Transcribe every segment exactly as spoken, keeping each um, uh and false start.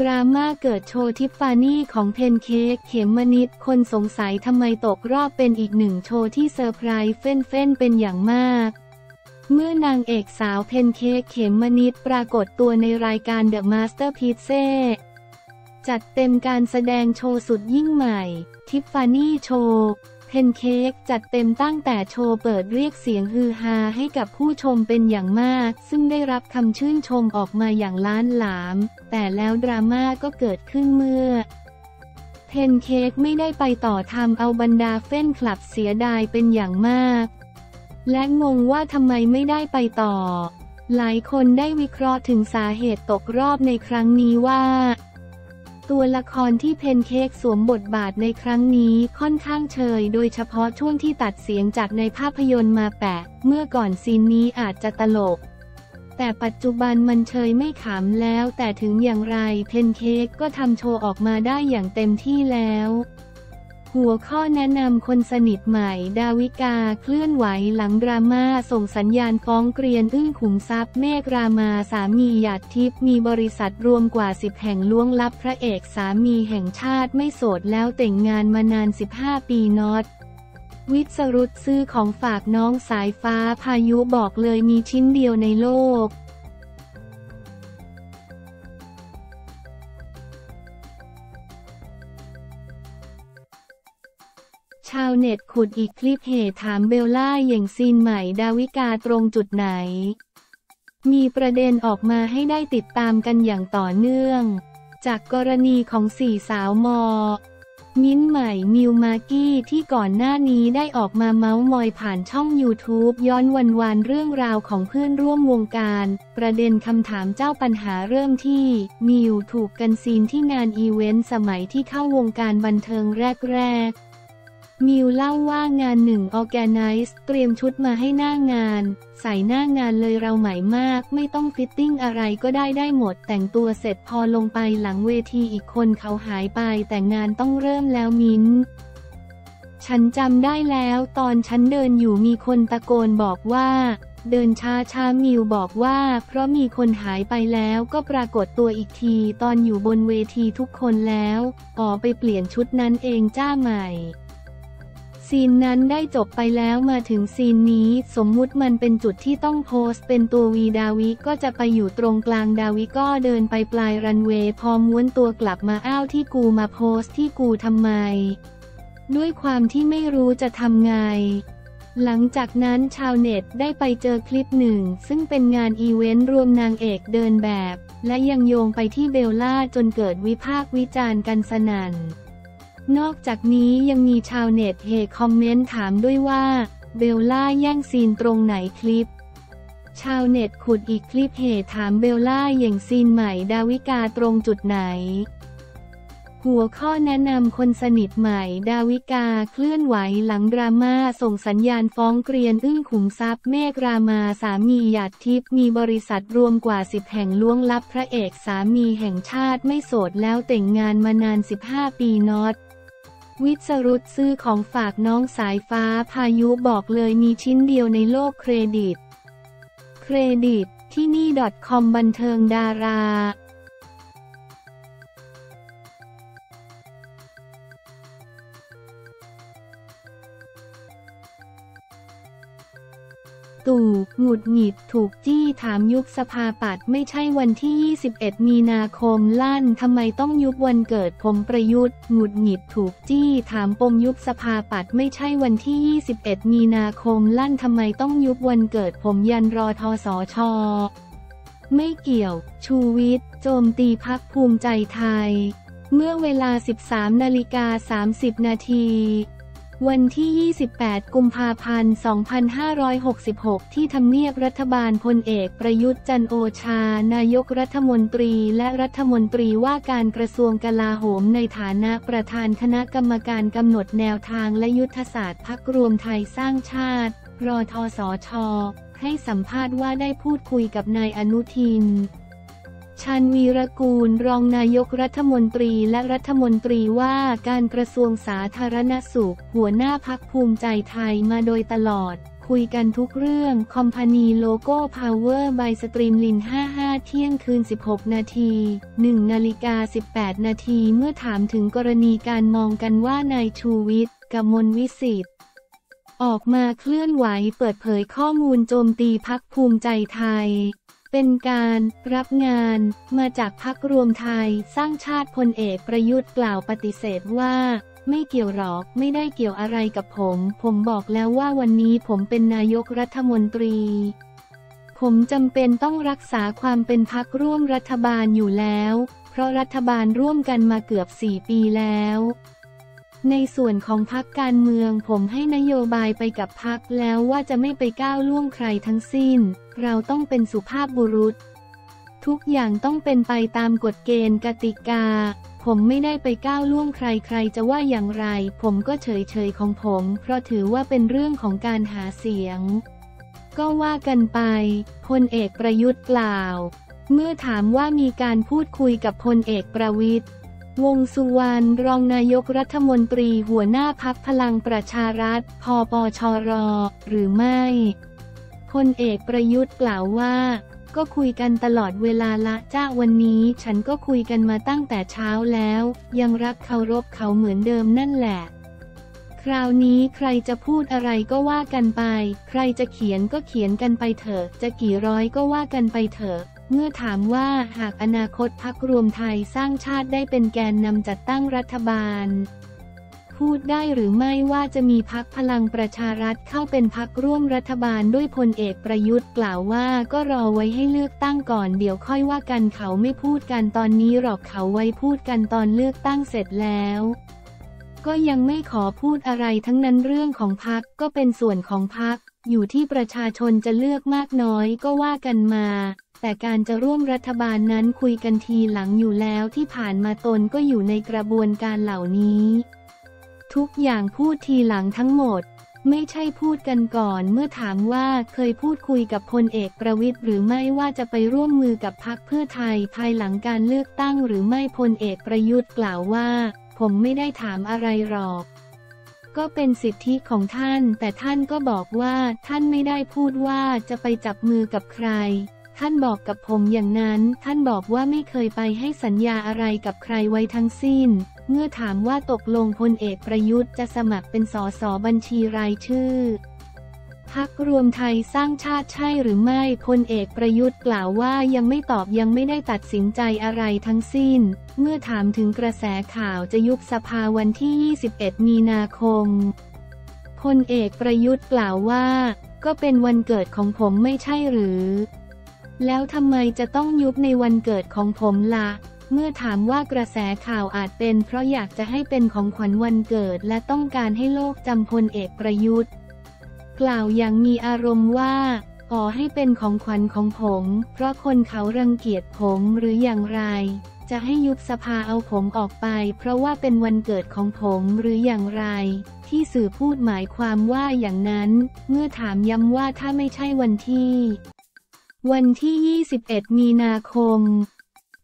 ดราม่าเกิดโชว์ทิฟฟานี่ของเพนเค้ก เขมนิษฐ์คนสงสัยทำไมตกรอบเป็นอีกหนึ่งโชว์ที่เซอร์ไพรส์เฟ้นๆเป็นอย่างมากเมื่อนางเอกสาวเพนเค้ก เขมนิษฐ์ปรากฏตัวในรายการ The Masterpiece จัดเต็มการแสดงโชว์สุดยิ่งใหม่ทิฟฟานี่โชว์เพนเค้กจัดเต็มตั้งแต่โชว์เปิดเรียกเสียงฮือฮาให้กับผู้ชมเป็นอย่างมากซึ่งได้รับคำชื่นชมออกมาอย่างล้านหลามแต่แล้วดราม่าก็เกิดขึ้นเมื่อเพนเค้กไม่ได้ไปต่อทำเอาบรรดาแฟนคลับเสียดายเป็นอย่างมากและงงว่าทำไมไม่ได้ไปต่อหลายคนได้วิเคราะห์ถึงสาเหตุตกรอบในครั้งนี้ว่าตัวละครที่เพนเค้กสวมบทบาทในครั้งนี้ค่อนข้างเชยโดยเฉพาะช่วงที่ตัดเสียงจากในภาพยนตร์มาแปะเมื่อก่อนซีนนี้อาจจะตลกแต่ปัจจุบันมันเชยไม่ขำแล้วแต่ถึงอย่างไรเพนเค้กก็ทำโชว์ออกมาได้อย่างเต็มที่แล้วหัวข้อแนะนำคนสนิทใหม่ดาวิกาเคลื่อนไหวหลังดราม่าส่งสัญญาณฟ้องเกรียนอึ้งขุมทรัพย์เมฆรามาสามีหยาดทิพย์มีบริษัทรวมกว่าสิบแห่งล้วงลับพระเอกสามีแห่งชาติไม่โสดแล้วแต่งงานมานานสิบห้าปีน็อตวิศรุตซื้อของฝากน้องสายฟ้าพายุบอกเลยมีชิ้นเดียวในโลกชาวเน็ตขุดอีกคลิปเหตุถามเบลล่าอย่างซีนใหม่ดาวิกาตรงจุดไหนมีประเด็นออกมาให้ได้ติดตามกันอย่างต่อเนื่องจากกรณีของสี่สาวมอมิ้นท์ใหม่มิวมากี้ที่ก่อนหน้านี้ได้ออกมาเม้ามอยผ่านช่อง ยูทูบ ย้อนวันวานเรื่องราวของเพื่อนร่วมวงการประเด็นคำถามเจ้าปัญหาเริ่มที่มิวถูกกันซีนที่งานอีเวนต์สมัยที่เข้าวงการบันเทิงแรกๆมิวเล่าว่างานหนึ่ง ออร์แกไนซ์ เตรียมชุดมาให้หน้างานใส่หน้างานเลยเราใหม่มากไม่ต้องฟิตติ้งอะไรก็ได้ได้หมดแต่งตัวเสร็จพอลงไปหลังเวทีอีกคนเขาหายไปแต่งานต้องเริ่มแล้วมิ้นฉันจำได้แล้วตอนฉันเดินอยู่มีคนตะโกนบอกว่าเดินช้าช้ามิวบอกว่าเพราะมีคนหายไปแล้วก็ปรากฏตัวอีกทีตอนอยู่บนเวทีทุกคนแล้วอ๋อไปเปลี่ยนชุดนั้นเองจ้าใหม่ซีนนั้นได้จบไปแล้วมาถึงซีนนี้สมมุติมันเป็นจุดที่ต้องโพสเป็นตัววีดาวิก็จะไปอยู่ตรงกลางดาวิก็เดินไปปลายรันเวย์พอม้วนตัวกลับมาอ้าวที่กูมาโพสที่กูทำไมด้วยความที่ไม่รู้จะทำไงหลังจากนั้นชาวเน็ตได้ไปเจอคลิปหนึ่งซึ่งเป็นงานอีเวนต์รวมนางเอกเดินแบบและยังโยงไปที่เบลล่าจนเกิดวิพากษ์วิจารณ์กันสนั่นนอกจากนี้ยังมีชาวเน็ตเฮคอมเมนต์ถามด้วยว่าเบลล่าแย่งซีนตรงไหนคลิปชาวเน็ตขุดอีกคลิปเฮถามเบลล่าอย่างซีนใหม่ดาวิกาตรงจุดไหนหัวข้อแนะนำคนสนิทใหม่ดาวิกาเคลื่อนไหวหลังดราม่าส่งสัญญาณฟ้องเกรียนอึ้งขุมทรัพย์เมฆรามาสามีหยาดทิพย์มีบริษัทรวมกว่าสิบแห่งล้วงลับพระเอกสามีแห่งชาติไม่โสดแล้วแต่งงานมานานสิบห้าปีน็อตวิศรุตซื้อของฝากน้องสายฟ้าพายุบอกเลยมีชิ้นเดียวในโลกเครดิตเครดิตที่นี่ ดอทคอม บันเทิงดาราตู่หงุดหงิดถูกจี้ถามยุบสภาปัตย์ไม่ใช่วันที่ยี่สิบเอ็ดมีนาคมลั่นทำไมต้องยุบวันเกิดผมประยุทธ์หงุดหงิดถูกจี้ถามปมยุบสภาปัตย์ไม่ใช่วันที่ยี่สิบเอ็ดมีนาคมลั่นทำไมต้องยุบวันเกิดผมยันรอทสช.ไม่เกี่ยวชูวิทย์โจมตีพรรคภูมิใจไทยเมื่อเวลา สิบสามนาฬิกาสามสิบนาที นาทีวันที่ยี่สิบแปดกุมภาพันธ์สองพันห้าร้อยหกสิบหกที่ทำเนียบรัฐบาลพลเอกประยุทธ์จันทร์โอชานายกรัฐมนตรีและรัฐมนตรีว่าการกระทรวงกลาโหมในฐานะประธานคณะกรรมการกำหนดแนวทางและยุทธศาสตร์พรรครวมไทยสร้างชาติรทสชให้สัมภาษณ์ว่าได้พูดคุยกับนายอนุทิน ชาญวีรกูลรองนายกรัฐมนตรีและรัฐมนตรีว่าการกระทรวงสาธารณสุขหัวหน้าพรรคภูมิใจไทยมาโดยตลอดคุยกันทุกเรื่องคอมพานีโลโก้พาวเวอร์บายสตรีมลินห้าสิบห้าเที่ยงคืนสิบหกนาทีหนึ่งนาฬิกาสิบแปดนาทีเมื่อถามถึงกรณีการมองกันว่านายชูวิทย์กมลวิศิษฐ์ออกมาเคลื่อนไหวเปิดเผยข้อมูลโจมตีพรรคภูมิใจไทยเป็นการรับงานมาจากพรรครวมไทยสร้างชาติพลเอกประยุทธ์กล่าวปฏิเสธว่าไม่เกี่ยวหรอกไม่ได้เกี่ยวอะไรกับผมผมบอกแล้วว่าวันนี้ผมเป็นนายกรัฐมนตรีผมจำเป็นต้องรักษาความเป็นพรรคร่วมรัฐบาลอยู่แล้วเพราะรัฐบาลร่วมกันมาเกือบสี่ปีแล้วในส่วนของพรรคการเมืองผมให้นโยบายไปกับพรรคแล้วว่าจะไม่ไปก้าวล่วงใครทั้งสิ้นเราต้องเป็นสุภาพบุรุษทุกอย่างต้องเป็นไปตามกฎเกณฑ์กติกาผมไม่ได้ไปก้าวล่วงใครใครจะว่าอย่างไรผมก็เฉยๆของผมเพราะถือว่าเป็นเรื่องของการหาเสียงก็ว่ากันไปพลเอกประยุทธ์กล่าวเมื่อถามว่ามีการพูดคุยกับพลเอกประวิตรวงษ์สุวรรณรองนายกรัฐมนตรีหัวหน้าพรรคพลังประชารัฐพปชร.หรือไม่พลเอกประยุทธ์กล่าวว่าก็คุยกันตลอดเวลาละจ้าวันนี้ฉันก็คุยกันมาตั้งแต่เช้าแล้วยังรักเคารพเขาเหมือนเดิมนั่นแหละคราวนี้ใครจะพูดอะไรก็ว่ากันไปใครจะเขียนก็เขียนกันไปเถอะจะกี่ร้อยก็ว่ากันไปเถอะเมื่อถามว่าหากอนาคตพรรครวมไทยสร้างชาติได้เป็นแกนนำจัดตั้งรัฐบาลพูดได้หรือไม่ว่าจะมีพรรคพลังประชารัฐเข้าเป็นพรรคร่วมรัฐบาลด้วยพลเอกประยุทธ์กล่าวว่าก็รอไว้ให้เลือกตั้งก่อนเดี๋ยวค่อยว่ากันเขาไม่พูดกันตอนนี้หรอกเขาไว้พูดกันตอนเลือกตั้งเสร็จแล้วก็ยังไม่ขอพูดอะไรทั้งนั้นเรื่องของพรรคก็เป็นส่วนของพรรคอยู่ที่ประชาชนจะเลือกมากน้อยก็ว่ากันมาแต่การจะร่วมรัฐบาลนั้นคุยกันทีหลังอยู่แล้วที่ผ่านมาตนก็อยู่ในกระบวนการเหล่านี้ทุกอย่างพูดทีหลังทั้งหมดไม่ใช่พูดกันก่อนเมื่อถามว่าเคยพูดคุยกับพลเอกประวิตรหรือไม่ว่าจะไปร่วมมือกับพรรคเพื่อไทยภายหลังการเลือกตั้งหรือไม่พลเอกประยุทธ์กล่าวว่าผมไม่ได้ถามอะไรหรอกก็เป็นสิทธิของท่านแต่ท่านก็บอกว่าท่านไม่ได้พูดว่าจะไปจับมือกับใครท่านบอกกับผมอย่างนั้นท่านบอกว่าไม่เคยไปให้สัญญาอะไรกับใครไว้ทั้งสิ้นเมื่อถามว่าตกลงพลเอกประยุทธ์จะสมัครเป็นสสบัญชีรายชื่อพรรครวมไทยสร้างชาติใช่หรือไม่พลเอกประยุทธ์กล่าวว่ายังไม่ตอบยังไม่ได้ตัดสินใจอะไรทั้งสิ้นเมื่อถามถึงกระแสข่าวจะยุบสภาวันที่ยี่สิบเอ็ดมีนาคมพลเอกประยุทธ์กล่าวว่าก็เป็นวันเกิดของผมไม่ใช่หรือแล้วทำไมจะต้องยุบในวันเกิดของผมล่ะเมื่อถามว่ากระแสข่าวอาจเป็นเพราะอยากจะให้เป็นของขวัญวันเกิดและต้องการให้โลกจำพลเอกประยุทธ์กล่าวอย่างมีอารมณ์ว่าขอให้เป็นของขวัญของผมเพราะคนเขารังเกียจผมหรืออย่างไรจะให้ยุบสภาเอาผมออกไปเพราะว่าเป็นวันเกิดของผมหรืออย่างไรที่สื่อพูดหมายความว่าอย่างนั้นเมื่อถามย้ำว่าถ้าไม่ใช่วันที่วันที่ยี่สิบเอ็ดมีนาคม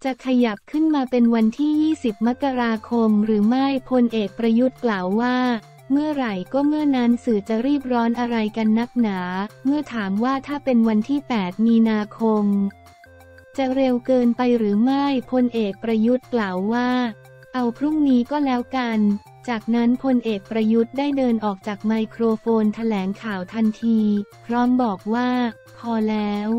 จะขยับขึ้นมาเป็นวันที่ยี่สิบมกราคมหรือไม่พลเอกประยุทธ์กล่าวว่าเมื่อไหร่ก็เมื่อนั้นสื่อจะรีบร้อนอะไรกันนักหนาเมื่อถามว่าถ้าเป็นวันที่แปดมีนาคมจะเร็วเกินไปหรือไม่พลเอกประยุทธ์กล่าวว่าเอาพรุ่งนี้ก็แล้วกันจากนั้นพลเอกประยุทธ์ได้เดินออกจากไมโครโฟนแถลงข่าวทันทีพร้อมบอกว่าพอแล้ว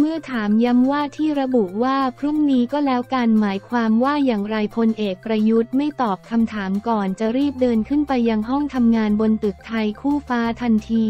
เมื่อถามย้ำว่าที่ระบุว่าพรุ่งนี้ก็แล้วกันหมายความว่าอย่างไรพลเอกประยุทธ์ไม่ตอบคำถามก่อนจะรีบเดินขึ้นไปยังห้องทำงานบนตึกไทยคู่ฟ้าทันที